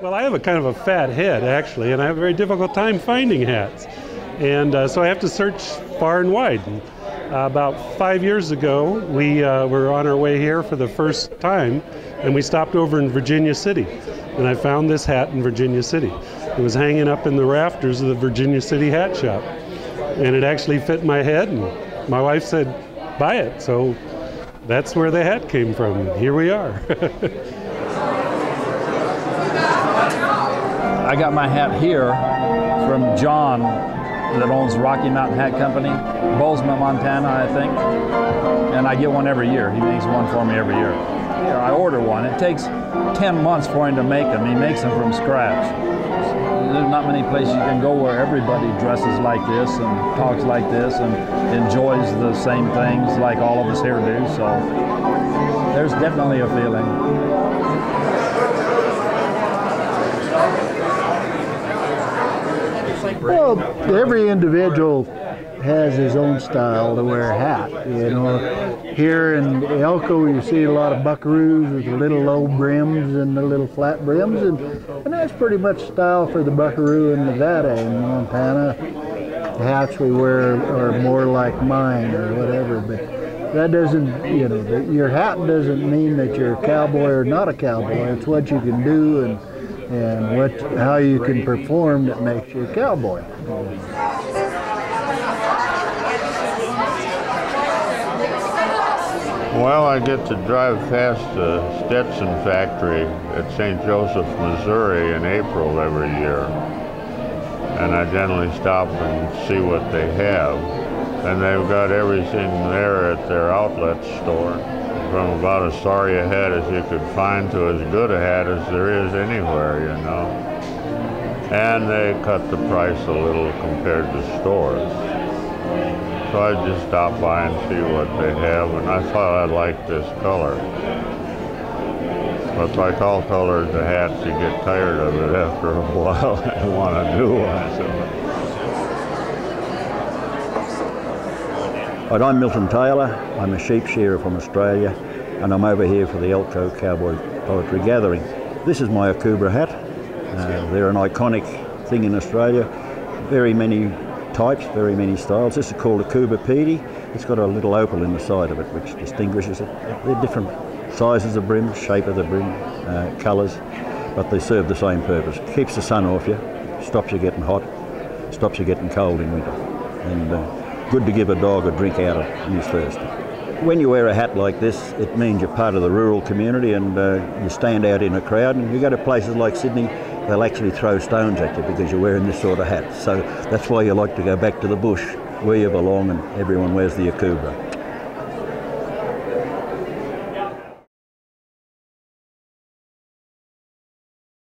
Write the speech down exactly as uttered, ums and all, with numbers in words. Well, I have a kind of a fat head, actually, and I have a very difficult time finding hats. And uh, so I have to search far and wide. And, uh, about five years ago, we uh, were on our way here for the first time, and we stopped over in Virginia City. And I found this hat in Virginia City. It was hanging up in the rafters of the Virginia City hat shop. And it actually fit my head, and my wife said, buy it. So that's where the hat came from. Here we are. I got my hat here from John that owns Rocky Mountain Hat Company, Bozeman, Montana, I think. And I get one every year. He makes one for me every year. I order one. It takes ten months for him to make them. He makes them from scratch. There's not many places you can go where everybody dresses like this and talks like this and enjoys the same things like all of us here do. So there's definitely a feeling. Well, every individual has his own style to wear a hat. You know, here in Elko, you see a lot of buckaroos with the little low brims and the little flat brims, and, and that's pretty much style for the buckaroo in Nevada and Montana. The hats we wear are more like mine or whatever, but that doesn't, you know, the, your hat doesn't mean that you're a cowboy or not a cowboy. It's what you can do and. and what, how you can perform that makes you a cowboy. Well, I get to drive past the Stetson factory at Saint Joseph, Missouri in April every year. And I generally stop and see what they have. And they've got everything there at their outlet store. From about as sorry a hat as you could find to as good a hat as there is anywhere, you know. And they cut the price a little compared to stores. So I just stopped by and see what they have, and I thought I liked this color. But like all colors of hats, you get tired of it after a while and want to do one. So. Right, I'm Milton Taylor. I'm a sheep shearer from Australia, and I'm over here for the Elko Cowboy Poetry Gathering. This is my Akubra hat. Uh, they're an iconic thing in Australia. Very many types, very many styles. This is called Akubra Pedi. It's got a little opal in the side of it, which distinguishes it. They're different sizes of brim, shape of the brim, uh, colours, but they serve the same purpose. Keeps the sun off you, stops you getting hot, stops you getting cold in winter. And uh, good to give a dog a drink out of his thirst. When you wear a hat like this, it means you're part of the rural community and uh, you stand out in a crowd. And you go to places like Sydney, they'll actually throw stones at you because you're wearing this sort of hat. So that's why you like to go back to the bush where you belong, and everyone wears the Akubra.